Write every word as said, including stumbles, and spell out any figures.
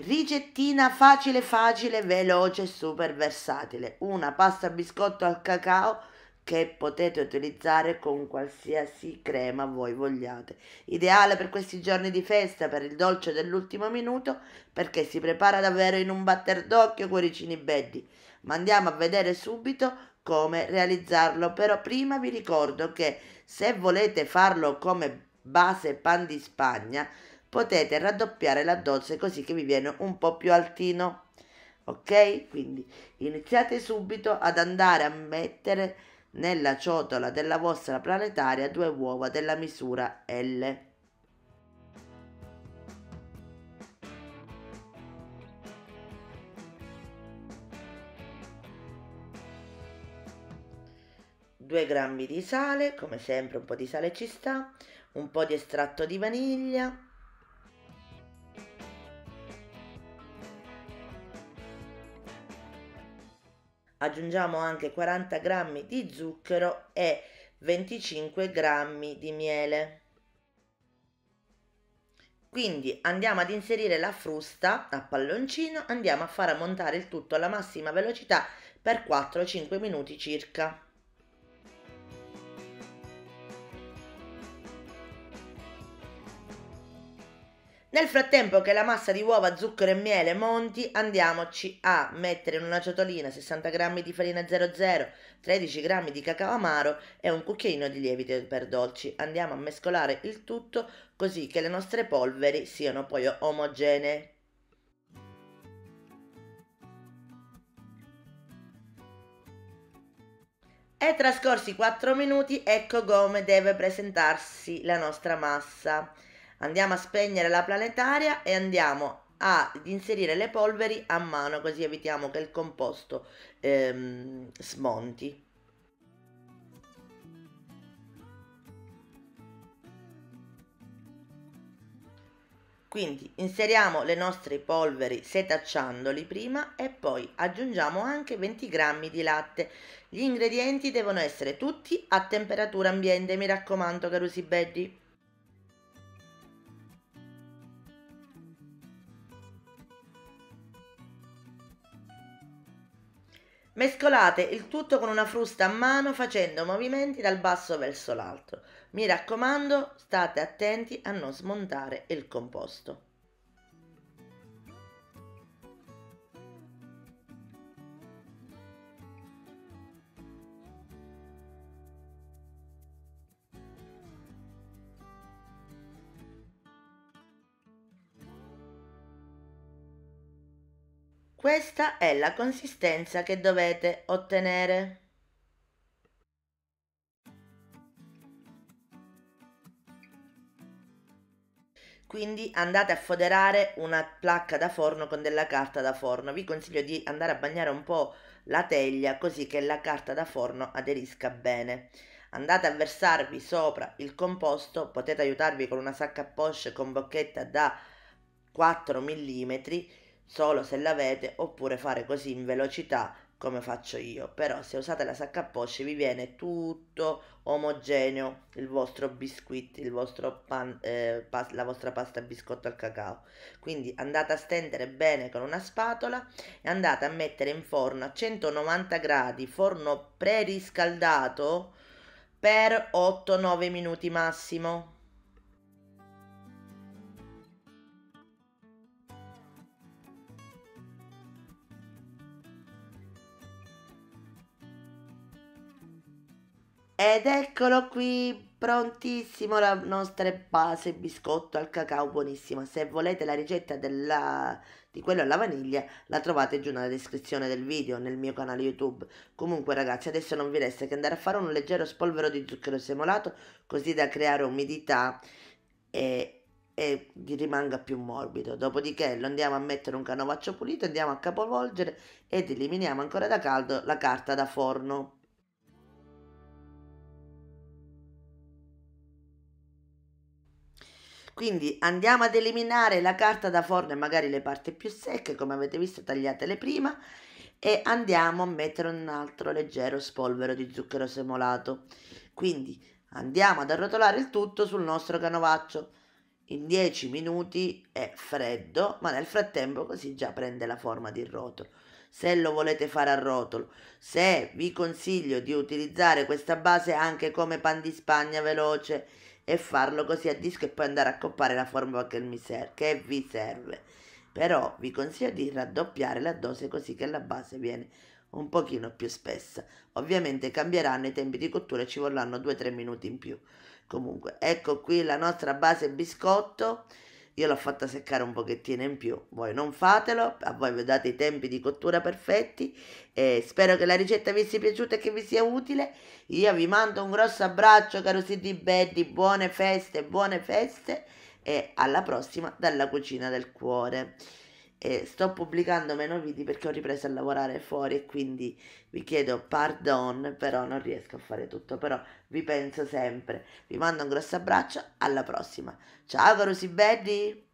Ricettina facile facile, veloce, super versatile, una pasta biscotto al cacao che potete utilizzare con qualsiasi crema voi vogliate, ideale per questi giorni di festa, per il dolce dell'ultimo minuto, perché si prepara davvero in un batter d'occhio, cuoricini belli. Ma andiamo a vedere subito come realizzarlo, però prima vi ricordo che se volete farlo come base pan di Spagna potete raddoppiare la dose così che vi viene un po' più altino, ok? Quindi iniziate subito ad andare a mettere nella ciotola della vostra planetaria due uova della misura L. due grammi di sale, come sempre un po' di sale ci sta, un po' di estratto di vaniglia, aggiungiamo anche quaranta grammi di zucchero e venticinque grammi di miele. Quindi andiamo ad inserire la frusta a palloncino, andiamo a far ammontare il tutto alla massima velocità per quattro cinque minuti circa. Nel frattempo che la massa di uova, zucchero e miele monti, andiamoci a mettere in una ciotolina sessanta grammi di farina zero zero, tredici grammi di cacao amaro e un cucchiaino di lievito per dolci. Andiamo a mescolare il tutto così che le nostre polveri siano poi omogenee. E trascorsi quattro minuti, ecco come deve presentarsi la nostra massa. Andiamo a spegnere la planetaria e andiamo ad inserire le polveri a mano, così evitiamo che il composto ehm, smonti. Quindi inseriamo le nostre polveri setacciandoli prima e poi aggiungiamo anche venti grammi di latte. Gli ingredienti devono essere tutti a temperatura ambiente, mi raccomando carusi belli. Mescolate il tutto con una frusta a mano facendo movimenti dal basso verso l'alto. Mi raccomando, state attenti a non smontare il composto. Questa è la consistenza che dovete ottenere. Quindi andate a foderare una placca da forno con della carta da forno. Vi consiglio di andare a bagnare un po' la teglia così che la carta da forno aderisca bene. Andate a versarvi sopra il composto, potete aiutarvi con una sacca poche con bocchetta da quattro millimetri, solo se l'avete, oppure fare così in velocità come faccio io, però se usate la sacca a poche vi viene tutto omogeneo il vostro biscuit, il vostro pan, eh, pas, la vostra pasta biscotto al cacao. Quindi andate a stendere bene con una spatola e andate a mettere in forno a centonovanta gradi, forno preriscaldato, per otto nove minuti massimo. Ed eccolo qui, prontissimo la nostra base biscotto al cacao, buonissima. Se volete la ricetta della, di quello alla vaniglia, la trovate giù nella descrizione del video, nel mio canale YouTube. Comunque ragazzi, adesso non vi resta che andare a fare un leggero spolvero di zucchero semolato, così da creare umidità e, e rimanga più morbido. Dopodiché lo andiamo a mettere un canovaccio pulito, andiamo a capovolgere ed eliminiamo ancora da caldo la carta da forno. Quindi andiamo ad eliminare la carta da forno e magari le parti più secche, come avete visto tagliatele prima, e andiamo a mettere un altro leggero spolvero di zucchero semolato. Quindi andiamo ad arrotolare il tutto sul nostro canovaccio. in dieci minuti è freddo, ma nel frattempo così già prende la forma di rotolo. Se lo volete fare a rotolo, se vi consiglio di utilizzare questa base anche come pan di spagna veloce e farlo così a disco e poi andare a coppare la forma che, mi serve, che vi serve, però vi consiglio di raddoppiare la dose così che la base viene un pochino più spessa. Ovviamente cambieranno i tempi di cottura e ci vorranno due tre minuti in più. Comunque ecco qui la nostra base biscotto, io l'ho fatta seccare un pochettino in più, voi non fatelo, a voi vi date i tempi di cottura perfetti. E spero che la ricetta vi sia piaciuta e che vi sia utile. Io vi mando un grosso abbraccio, caro Sidi Beddi, buone feste, buone feste e alla prossima dalla cucina del cuore. E sto pubblicando meno video perché ho ripreso a lavorare fuori e quindi vi chiedo pardon, però non riesco a fare tutto, però vi penso sempre. Vi mando un grosso abbraccio, alla prossima, ciao caro Sibeddi.